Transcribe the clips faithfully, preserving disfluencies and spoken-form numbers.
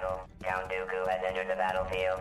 battle. Count Dooku has entered the battlefield.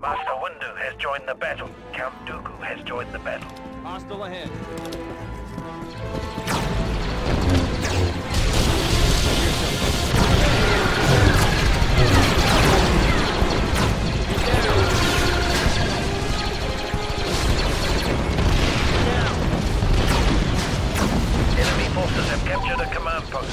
Master Windu has joined the battle. Count Dooku has joined the battle. Hostile ahead. Down. Enemy forces have captured a command post.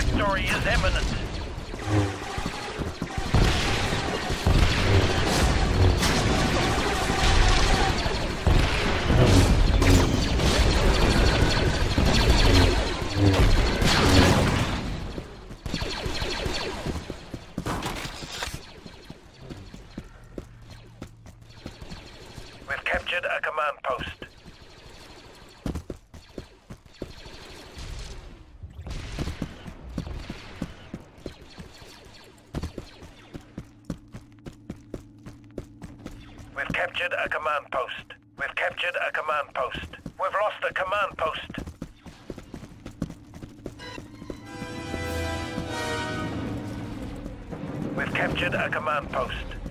Victory is imminent. We've captured a command post. We've captured a command post. We've lost the command post. We've captured a command post.